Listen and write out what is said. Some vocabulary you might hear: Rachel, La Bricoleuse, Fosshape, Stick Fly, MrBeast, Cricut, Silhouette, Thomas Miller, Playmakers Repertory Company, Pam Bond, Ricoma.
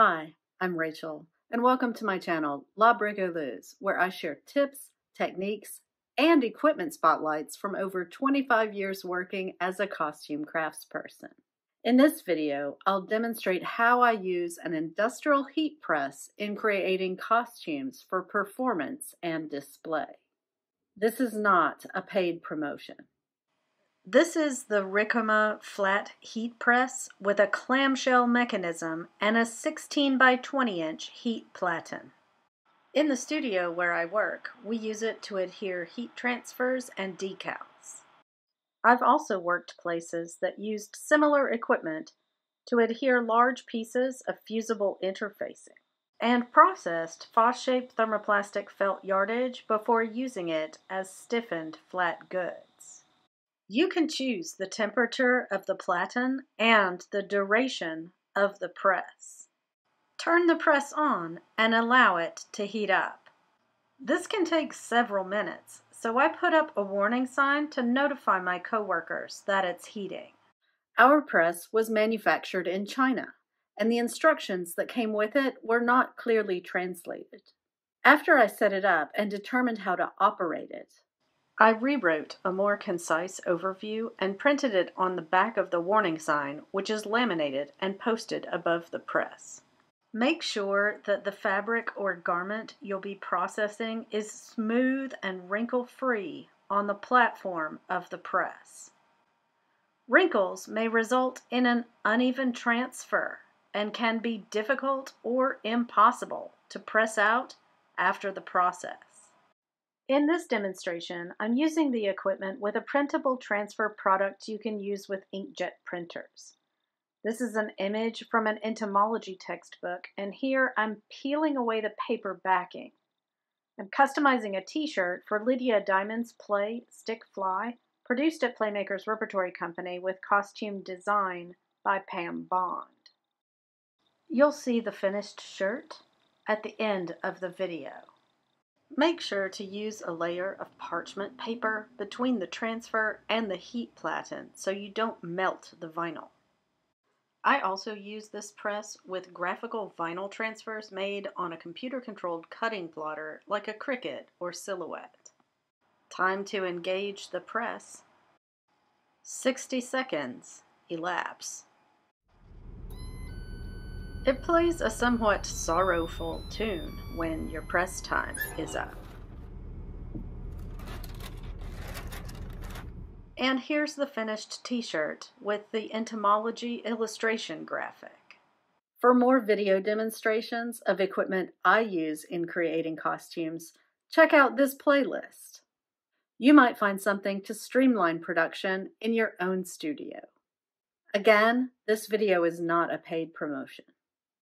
Hi, I'm Rachel, and welcome to my channel, La Bricoleuse, where I share tips, techniques, and equipment spotlights from over 25 years working as a costume craftsperson. In this video, I'll demonstrate how I use an industrial heat press in creating costumes for performance and display. This is not a paid promotion. This is the Ricoma flat heat press with a clamshell mechanism and a 16 by 20 inch heat platen. In the studio where I work, we use it to adhere heat transfers and decals. I've also worked places that used similar equipment to adhere large pieces of fusible interfacing and processed Fosshape thermoplastic felt yardage before using it as stiffened flat goods. You can choose the temperature of the platen and the duration of the press. Turn the press on and allow it to heat up. This can take several minutes, so I put up a warning sign to notify my coworkers that it's heating. Our press was manufactured in China, and the instructions that came with it were not clearly translated. After I set it up and determined how to operate it, I rewrote a more concise overview and printed it on the back of the warning sign, which is laminated and posted above the press. Make sure that the fabric or garment you'll be processing is smooth and wrinkle-free on the platform of the press. Wrinkles may result in an uneven transfer and can be difficult or impossible to press out after the process. In this demonstration, I'm using the equipment with a printable transfer product you can use with inkjet printers. This is an image from an entomology textbook, and here I'm peeling away the paper backing. I'm customizing a t-shirt for Lydia Diamond's play, Stick Fly, produced at Playmakers Repertory Company with costume design by Pam Bond. You'll see the finished shirt at the end of the video. Make sure to use a layer of parchment paper between the transfer and the heat platen so you don't melt the vinyl. I also use this press with graphical vinyl transfers made on a computer-controlled cutting plotter like a Cricut or Silhouette. Time to engage the press. 60 seconds elapse. It plays a somewhat sorrowful tune when your press time is up. And here's the finished t-shirt with the entomology illustration graphic. For more video demonstrations of equipment I use in creating costumes, check out this playlist. You might find something to streamline production in your own studio. Again, this video is not a paid promotion.